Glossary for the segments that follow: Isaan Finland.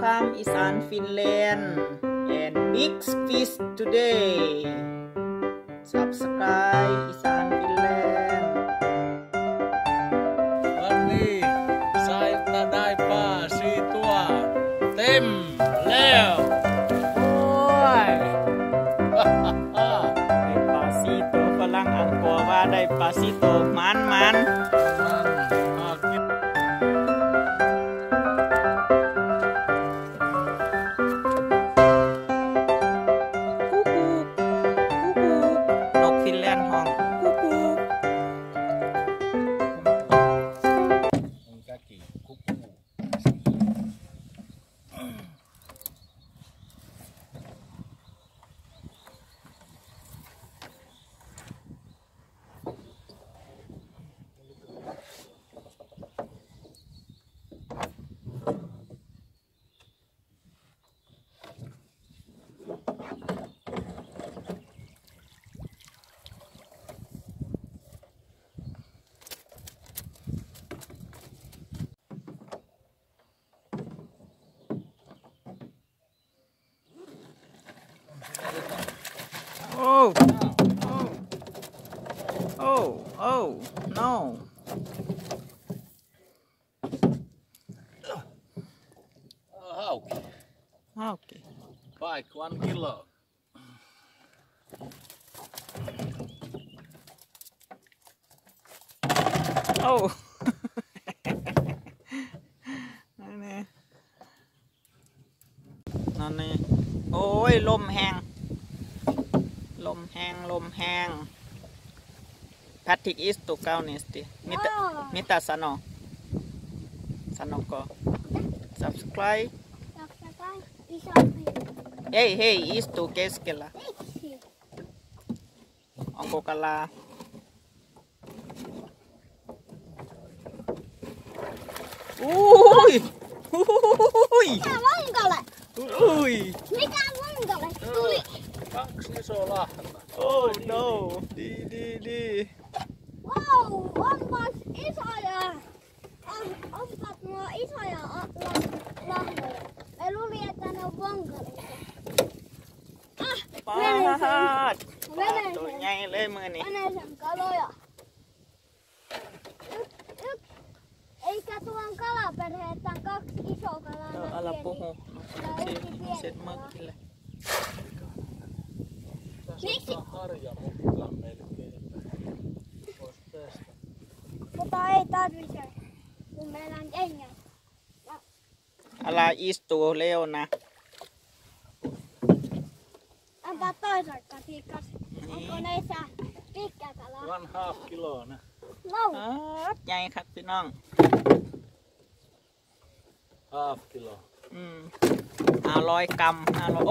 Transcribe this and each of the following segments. Welcome Isaan Finland and big fish today. Subscribe Isaan Finland. วันนี้ไซต้าได้ปลาสี่ตัวเต็มแล้วโอ้ยได้ปลาสี่ตัวกำลังอังกอว่าได้ปลาสี่ตัวมันOh, oh, oh, oh, no. Hauki. Hauki. Pike 1 kilo. Oh. Nani. Nani. Oi, lom hang.ลมแห้งลมแห้งแพทริกอิสตุเก้านิสติมิตาสนอก็ subscribe เฮ้ยอิสตุเกสเกล่าองโกกลาอุ้ยไม่กล้าว่องกลาเลย Kaksi isoa lahnaa. Oh no! Di. Wow, onpas isoja! Onpas nuo isoja lahnoja. Mä luulin, että ne on vonkaleja. Pahat! Pahatun jäi lemöni. Menesen kaloja. Eikä tuon kalaperheestä on 2 isoa kalaa. No ala puhu. No sit matkille.Miksi? Mutta ei tarvitse, kun meillä on kengä. Älä istu, Leona. Antaa toisaikka tikkas. Onko näissä pitkää kalaa? 1.5 kiloa. No. Jäi katsi noin. 1.5 kiloa. 500 กรัม.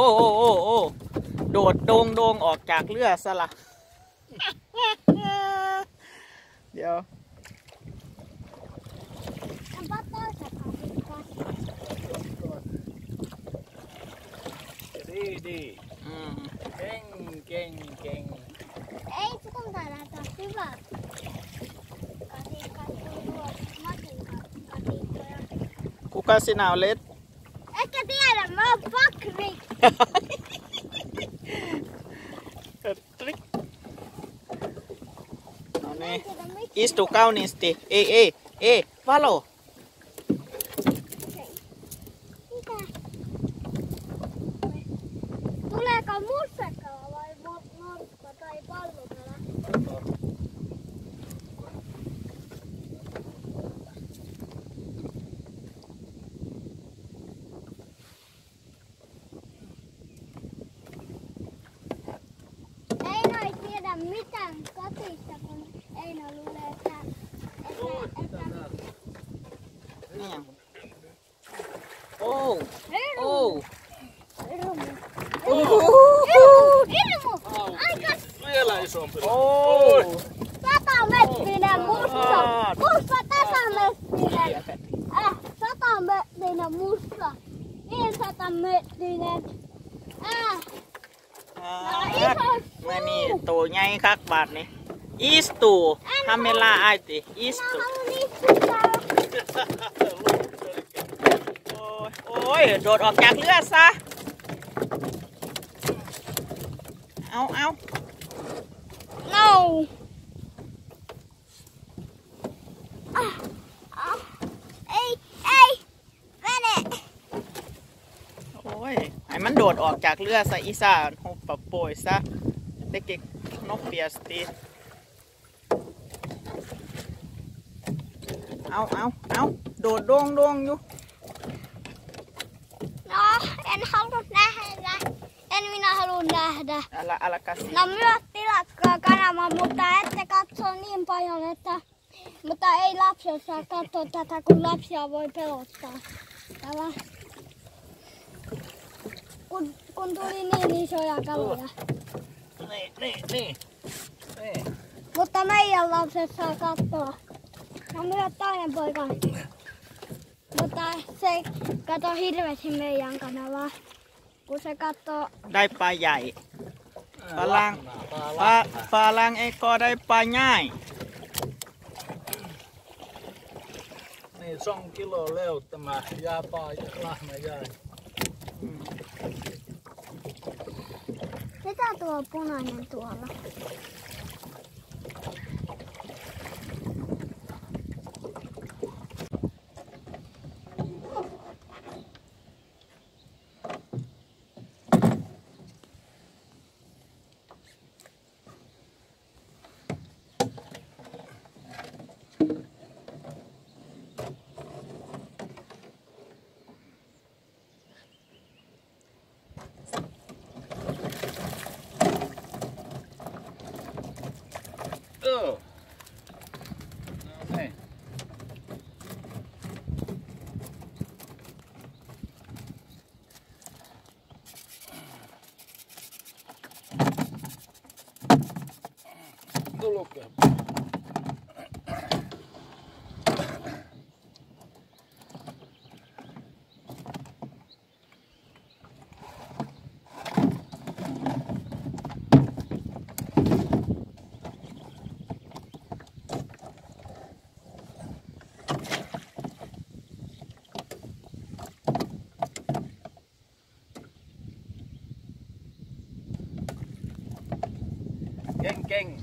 Oh. โดดโดงออกจากเรือสละเดี๋ยวดีเก่งเอ้ยทุกคนตาลาตาสิบะคุกาสินาเล็ดเอ็กซ์ตี้อะไรมาฟักริกIstu kauniisti. Ei, valo. Mitä? Tuleeko mustakala vai norppa tai pallukala? Ei noi tiedä mitään kotista, kun ei noi luule.100 metrinen. Mä niin, tuu jäi kakbaat niin. Istuu, hamella äiti, istuu. Mä haluun istua. อ้ยโดดออกจากเรือซะเอาno hey let it โอ้ยไอ้มันโดดออกจากเรือซะอีซ่าหุบปะโป่ยซะเด็กๆนกเปียสตีเอาโดดโด่งอยู่ no en halunnut nähdä en minä haluun nähdä älä käsi no myös tilatkaa kanava mutta ette katso niin paljon että mutta ei lapset saa katsoa tätä kun lapsia voi pelottaa älä kun tuli niin isoja kaloja niin mutta meidän lapset saa katsoa no myös toinen poika mutta se ei katso hirveästi meidän kanavaa kun se katsoo tai pajai palang ei ko tai pajai 2 kiloa leuttamaan jää lahna jäi mitä tuo punainen tuolla? King.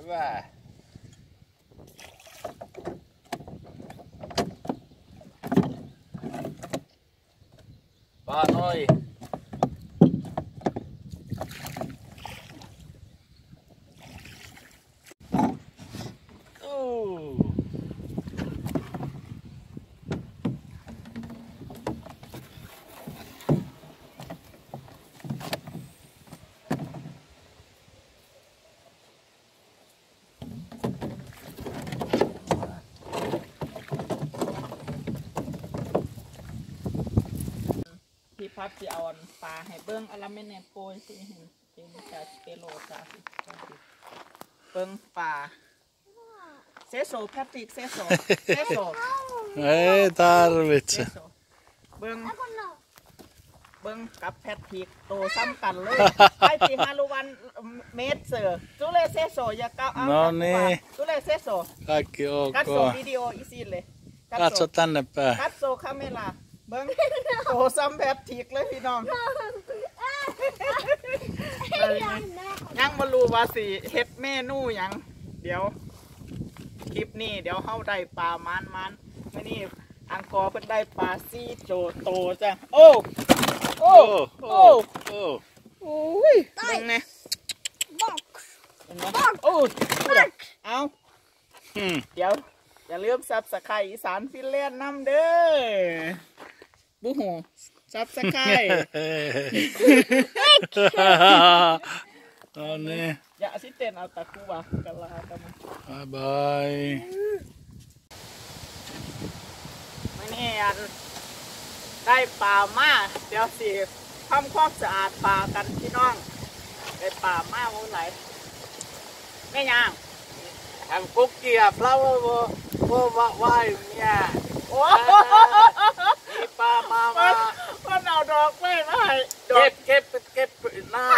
Hyvä. Vaan noin.ที่เอาปลาให้เบิ้งอลาเมนเนโปยสิเห็นเป็นปลาเปโลจ้าเบิ้งปลาเซโซแพติกเซโซtarvitseเบิ้งกับแพติกโตซ้ำกันเลยไอ้ที่ฮารุวันเมตเซอร์จุเลเซโซยาเก้าเอาจุเลเซโซกัดโซวิดีโออีซีเลยกัดโซตันเนปกัดโซคาเมล่าเบิ้งโตซ้ำแบบถีกเลยพี่น้องยังมาลูว่าสิเฮ็ดเมนูยังเดี๋ยวคลิปนี้เดี๋ยวเข้าได้ปลามันไม่นี่อังกอร์เพิ่นได้ปลาซี่โจโตจ้ะโอ้ยมึงเนี่ยบอกโอ้เอาเดี๋ยวอย่าลืมซับสไครบ์อีสานฟินแลนด์น้ำเด้อบุ้งซับสไครบ์เอาเนี่ยอย่าสิเต้นเอาตะกูวะกันละกันมาบายไม่แน่ได้ปลามาเดี๋ยวสิทำความสะอาดปลากันพี่น้องได้ปลามาวันไหนแม่ยังทำกุ๊กเกียร์เปล่าว่าไหวเนี่ยมีปลามาก็เอาดอกไม่ได้เก็บหน้า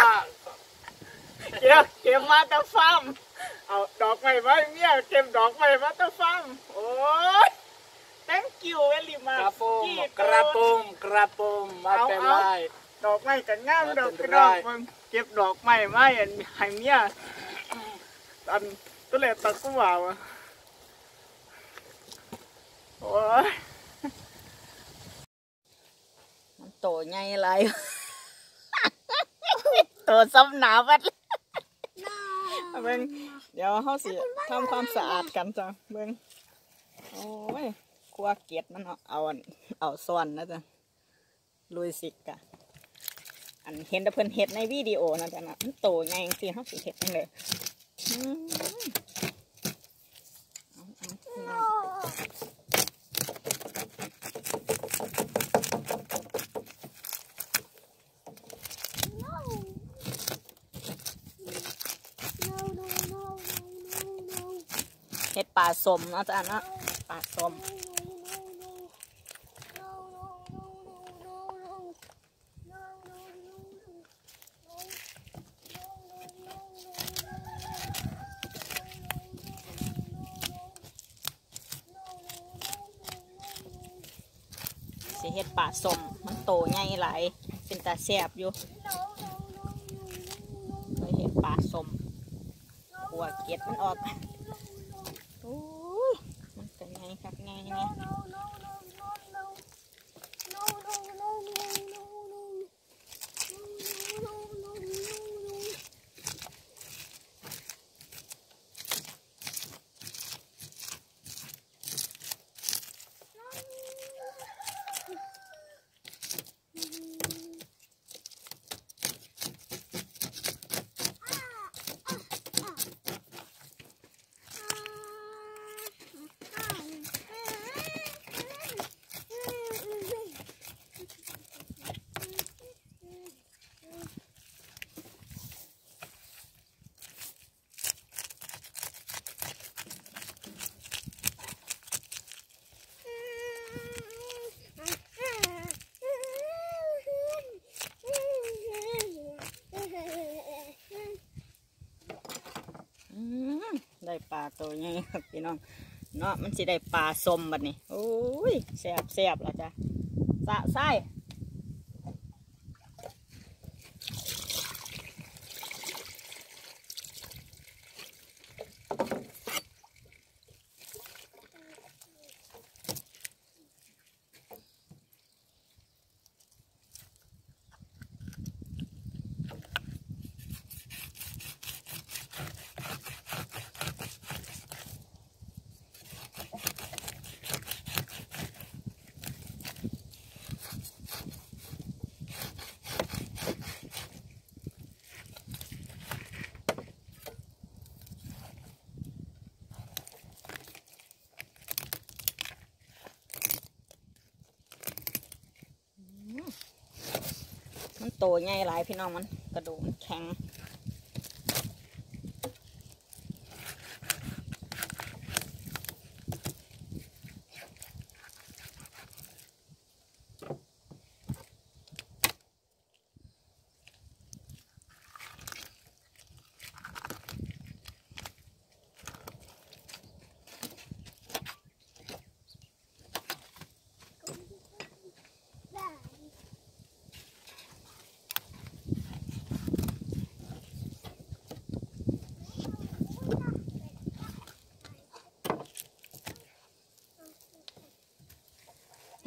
เก็บมาตะฟั่มเอาดอกไม่ไว้เนี่ยเก็บดอกไม่มาตะฟั่มโอ้ย thank you very much กระโปรงมาแต่ไม้ดอกไม้แต่งงามดอกกระดอกมันเก็บดอกไม้ไม้อันหายเมียตันตัวเล็กตัดตัวว่าวโอ้ยมันโตใหญ่ไรโตซ้ำหนาวัดเบิ้งเดี๋ยวเขาสิทำความสะอาดกันจ้ะเบิ้งโอ้ยครัวเกล็ดมันเอาซ่อนนะจ๊ะลุยสิกะอันเห็นแต่เพิ่นเห็ดในวิดีโอนะจ๊ะนะมันโตไงสิเขาสิเห็ดเลยเห็ดป่าสมนะจ๊ะนะป่าสมเห็ดป่าสมมันโตใหญ่หลายเป็นตาแสบอยู่เห็ดป่าสมหัวเกล็ดมันออกมันเป็นไงครับไงเนี่ยได้ปลาตัวใหญ่ครับพี่น้องเนาะมันสิได้ปลาสมบัดนี้โอ้ยแซ่บแล้วจ้ะสะไส้โตใหญ่หลายพี่น้องมันกระดูกมันแข็ง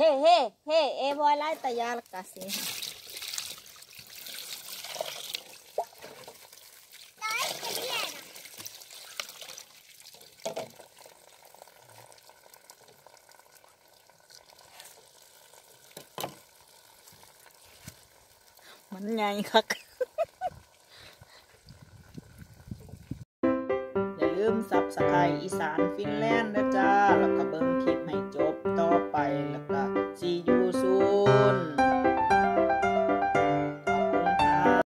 เฮ้เอวอะไรตายาลกาสิมันใหญ่คักอย่าลืมซับสไครบ์อีสานฟินแลนด์